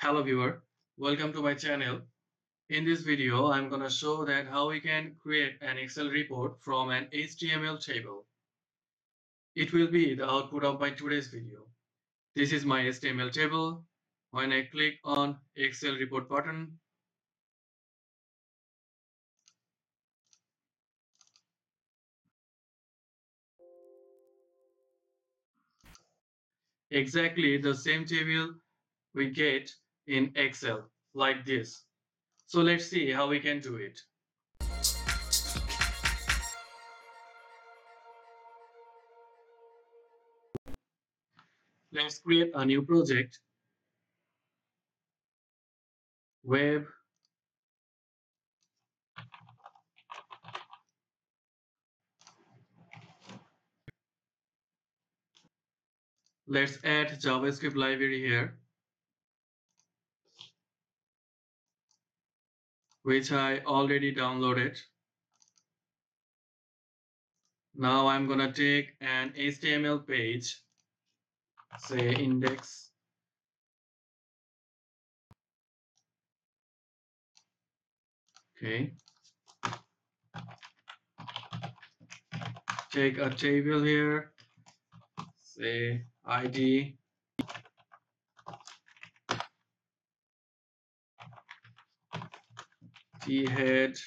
Hello viewer, welcome to my channel. In this video, I'm gonna show that how we can create an Excel report from an HTML table. It will be the output of my today's video. This is my HTML table. When I click on Excel report button, exactly the same table we get in Excel, like this. So let's see how we can do it. Let's create a new project. Web . Let's add JavaScript library here, which I already downloaded. Now I'm gonna take an HTML page, say index. Okay. Take a table here, say ID. Head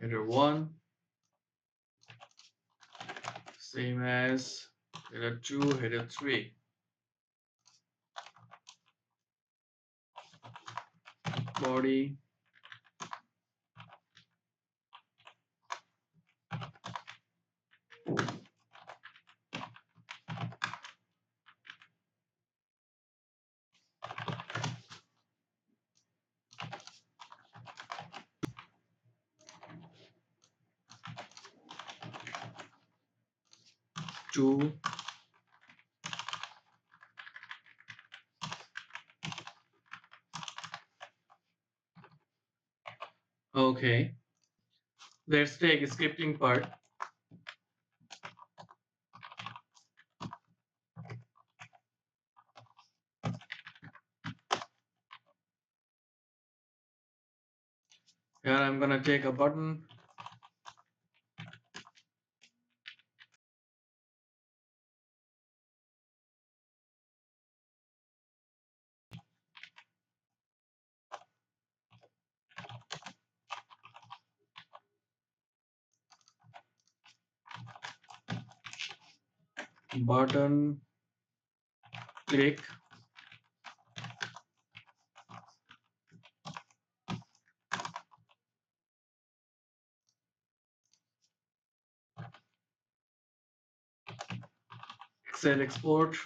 header 1, same as header 2, header 3. Body to . Okay, let's take a scripting part. Here I'm gonna take a button. Button click Excel export.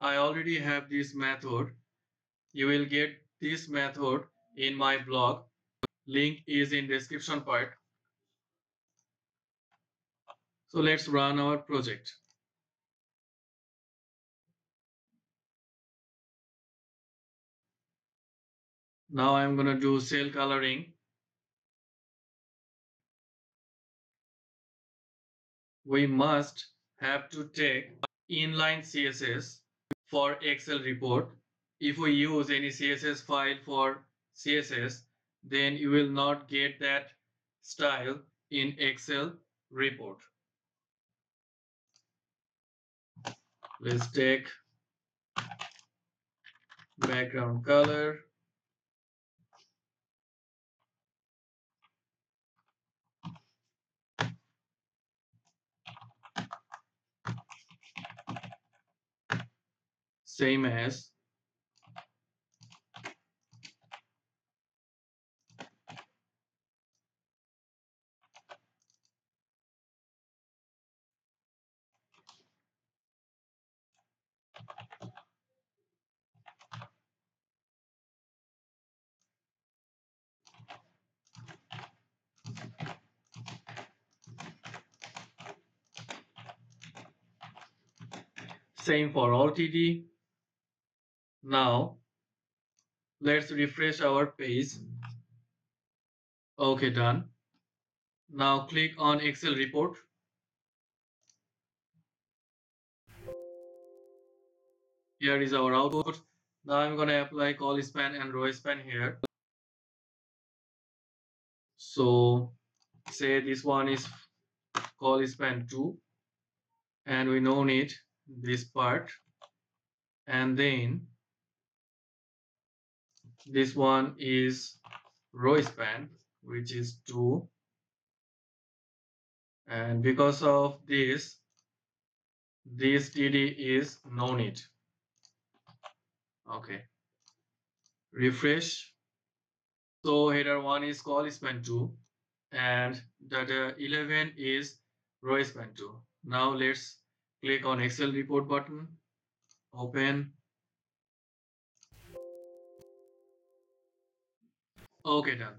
I already have this method. You will get this method in my blog. Link is in description part. So let's run our project. Now I'm gonna do cell coloring . We must have to take inline CSS for Excel report. If we use any CSS file for CSS, then you will not get that style in Excel report. Let's take background color. Same as Same for OTD. Now let's refresh our page. Okay, done. Now click on Excel report. Here is our output. Now I'm going to apply call span and row span here. So say this one is call span 2, and we don't need this part, and then this one is row span, which is 2, and because of this TD is no need. Okay, refresh. So header 1 is call span 2 and data 11 is row span 2. Now let's click on Excel report button, open. Okay, done.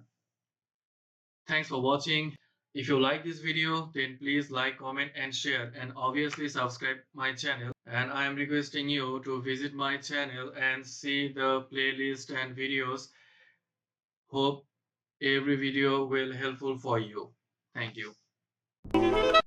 Thanks for watching. If you like this video, then please like, comment and share, and obviously subscribe my channel. And I am requesting you to visit my channel and see the playlist and videos. Hope every video will helpful for you. Thank you.